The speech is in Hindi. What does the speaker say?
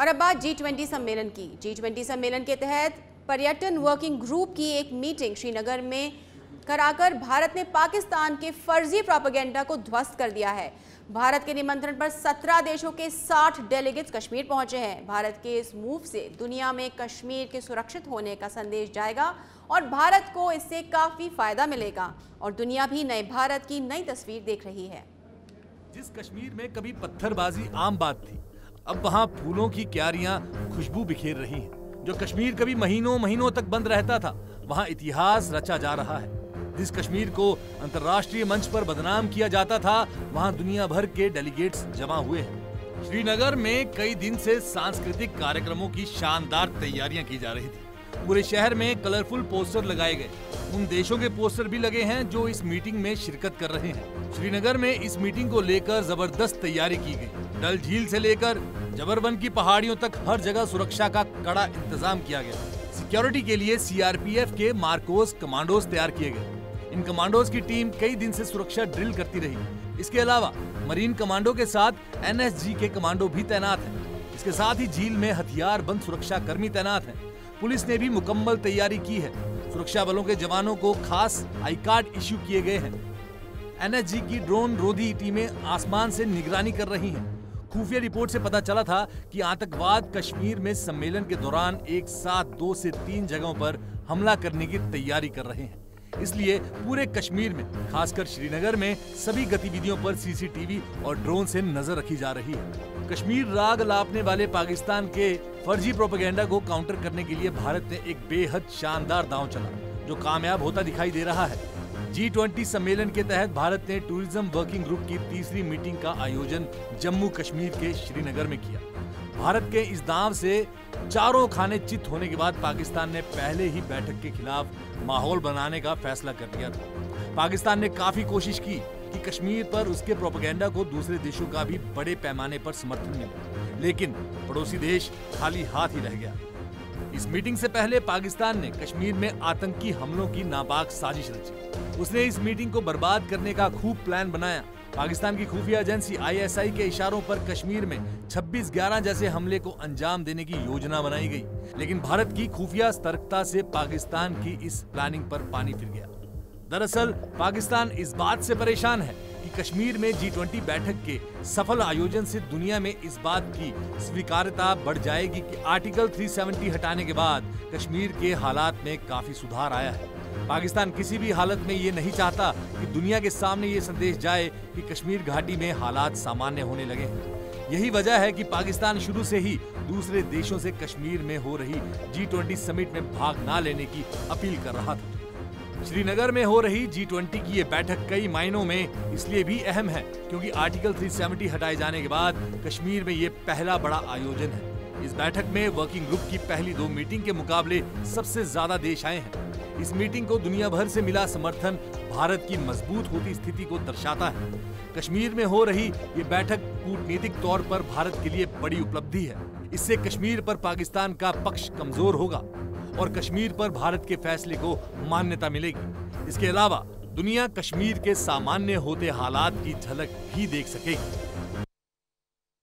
और अब बात G20 सम्मेलन की। G20 सम्मेलन के तहत पर्यटन वर्किंग ग्रुप की एक मीटिंग श्रीनगर में कराकर भारत ने पाकिस्तान के फर्जी प्रोपेगेंडा को ध्वस्त कर दिया है। भारत के निमंत्रण पर 17 देशों के 60 डेलीगेट्स कश्मीर पहुंचे हैं। भारत के इस मूव से दुनिया में कश्मीर के सुरक्षित होने का संदेश जाएगा और भारत को इससे काफ़ी फायदा मिलेगा और दुनिया भी नए भारत की नई तस्वीर देख रही है। जिस कश्मीर में कभी पत्थरबाजी आम बात थी, अब वहाँ फूलों की क्यारियाँ खुशबू बिखेर रही हैं। जो कश्मीर कभी महीनों महीनों तक बंद रहता था, वहाँ इतिहास रचा जा रहा है। जिस कश्मीर को अंतर्राष्ट्रीय मंच पर बदनाम किया जाता था, वहां दुनिया भर के डेलीगेट्स जमा हुए हैं। श्रीनगर में कई दिन से सांस्कृतिक कार्यक्रमों की शानदार तैयारियां की जा रही थी। पूरे शहर में कलरफुल पोस्टर लगाए गए। उन देशों के पोस्टर भी लगे हैं जो इस मीटिंग में शिरकत कर रहे हैं। श्रीनगर में इस मीटिंग को लेकर जबरदस्त तैयारी की गयी। डल झील से लेकर जबरवन की पहाड़ियों तक हर जगह सुरक्षा का कड़ा इंतजाम किया गया। सिक्योरिटी के लिए CRPF के मार्कोस कमांडोज तैयार किए गए। इन कमांडोज की टीम कई दिन से सुरक्षा ड्रिल करती रही। इसके अलावा मरीन कमांडो के साथ NSG के कमांडो भी तैनात हैं। इसके साथ ही झील में हथियार बंद सुरक्षा कर्मी तैनात हैं। पुलिस ने भी मुकम्मल तैयारी की है। सुरक्षा बलों के जवानों को खास आई कार्ड इश्यू किए गए हैं। NSG की ड्रोन रोधी टीमें आसमान से निगरानी कर रही है। खुफिया रिपोर्ट से पता चला था कि आतंकवाद कश्मीर में सम्मेलन के दौरान एक साथ 2 से 3 जगहों पर हमला करने की तैयारी कर रहे हैं। इसलिए पूरे कश्मीर में, खासकर श्रीनगर में, सभी गतिविधियों पर CCTV और ड्रोन से नजर रखी जा रही है। कश्मीर राग लापने वाले पाकिस्तान के फर्जी प्रोपेगेंडा को काउंटर करने के लिए भारत ने एक बेहद शानदार दांव चला, जो कामयाब होता दिखाई दे रहा है। G20 सम्मेलन के तहत भारत ने टूरिज्म वर्किंग ग्रुप की तीसरी मीटिंग का आयोजन जम्मू कश्मीर के श्रीनगर में किया। भारत के इस दांव से चारों खाने चित होने के बाद पाकिस्तान ने पहले ही बैठक के खिलाफ माहौल बनाने का फैसला कर लिया था। पाकिस्तान ने काफी कोशिश की कि कश्मीर पर उसके प्रोपेगेंडा को दूसरे देशों का भी बड़े पैमाने पर समर्थन मिले, लेकिन पड़ोसी देश खाली हाथ ही रह गया। इस मीटिंग से पहले पाकिस्तान ने कश्मीर में आतंकी हमलों की नापाक साजिश रची। उसने इस मीटिंग को बर्बाद करने का खूब प्लान बनाया। पाकिस्तान की खुफिया एजेंसी ISI के इशारों पर कश्मीर में 26/11 जैसे हमले को अंजाम देने की योजना बनाई गई, लेकिन भारत की खुफिया सतर्कता से पाकिस्तान की इस प्लानिंग पर पानी फिर गया। दरअसल पाकिस्तान इस बात से परेशान है कि कश्मीर में G20 बैठक के सफल आयोजन से दुनिया में इस बात की स्वीकार्यता बढ़ जाएगी कि आर्टिकल 370 हटाने के बाद कश्मीर के हालात में काफी सुधार आया है। पाकिस्तान किसी भी हालत में ये नहीं चाहता कि दुनिया के सामने ये संदेश जाए कि कश्मीर घाटी में हालात सामान्य होने लगे हैं। यही वजह है कि पाकिस्तान शुरू से ही दूसरे देशों से कश्मीर में हो रही G20 समिट में भाग ना लेने की अपील कर रहा था। श्रीनगर में हो रही G20 की ये बैठक कई मायनों में इसलिए भी अहम है क्योंकि आर्टिकल 370 हटाए जाने के बाद कश्मीर में ये पहला बड़ा आयोजन है। इस बैठक में वर्किंग ग्रुप की पहली 2 मीटिंग के मुकाबले सबसे ज्यादा देश आए हैं। इस मीटिंग को दुनिया भर से मिला समर्थन भारत की मजबूत होती स्थिति को दर्शाता है। कश्मीर में हो रही ये बैठक कूटनीतिक तौर पर भारत के लिए बड़ी उपलब्धि है। इससे कश्मीर पर पाकिस्तान का पक्ष कमजोर होगा और कश्मीर पर भारत के फैसले को मान्यता मिलेगी। इसके अलावा दुनिया कश्मीर के सामान्य होते हालात की झलक भी देख सकेगी।